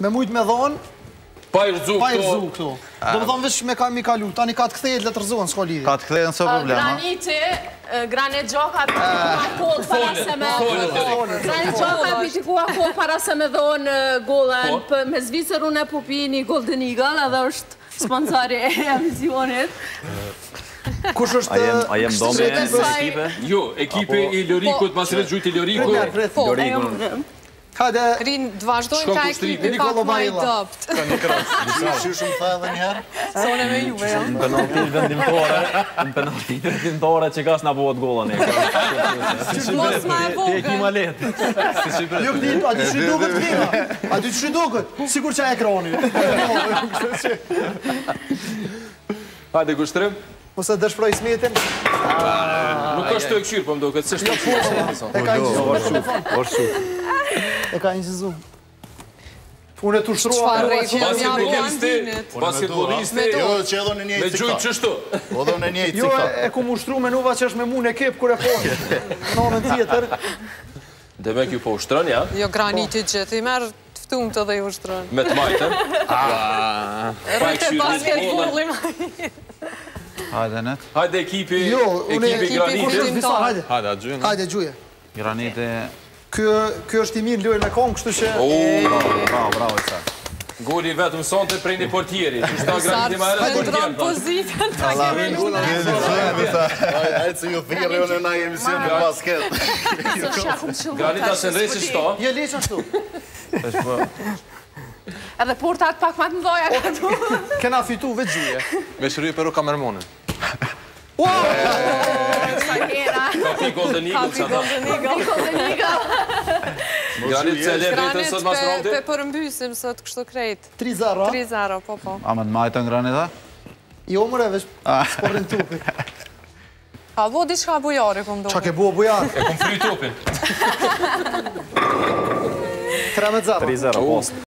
me mujt me dhon. Pa I rëzu këto. Do më dhon vishë me ka mi kalu. Tani ka të kthejet, le të rëzohen, s'ko lidhje. Ka të kthejet, s'o problema. Granit Gjoka kritikua kohë para se me dhon golën. Me Zvicër unë e pupi një Golden Eagle, edhe është sponsori e emisionit. Kush është ekipe? Jo, ekipe I Lorikut, masret gjujt I Lorikut. Rinë, të vazhdojmë ka ekipi pak ma I dëpt. Ka një krasë. Disa shushëm të edhe njerë. Sone me juve, jo? Në penaltit vendimtore, në penaltit vendimtore që ka s'na buhet golën e. Mos ma e vogën. Te e kima letë. Jo këtë, a ty që duket kima? A ty që duket? Sigur që a ekroni. Hajde, kushtrim. Ose dëshproj smetin. Nuk është të e këshirë, po më duket. Se shtë e këshirë. E ka një qizu. Unë e të shruha. Basketboliste. Jo, që edho në njëjtë cikta. Me gjujtë qështu. Odho në njëjtë cikta. Jo, e ku mu shtru me nuva që është me mu në kip kër e forë. Nonën tjetër. Dhe me kjo po ushtërën, ja? Jo, graniti gjithë. I merë tëftum të dhe I ushtërën. Me të majtën? Rëjtë basketbolim. Hajde, net. Hajde, ekipi. Jo, unë e ekipi kushtimtar. Hajde, gjuje. Hajde, gjuje. Graniti... Kjo është I mirë lojnë me kongë, kështu që... Bravo, bravo, Isar. Goli vetëm sonte prej një portjeri. Qështë ta graniti ma erët portjeri. Pozitën ta kemi luna. Ajë që ju thirë, unë na jemi si në basket. Granita se ndresi shto. Je leqën shtu. Edhe portat pak ma të mdoja këtu. Kena fitu vetë gjuje. Me shëruje peru kamermonin. Kapi Golden Eagle që ta. Kapi Golden Eagle. Granit se le vetën sot mas ronde? Granit pe përmbysim sot kështu krejt. 3-0? 3-0, po po. A me të majtën Granita? Jo mërë e vesh sporin tupi. Ka vo di shka bujare ku mdohë. Qa ke bua bujare? E ku mfri tupin. 3-0. 3-0, post.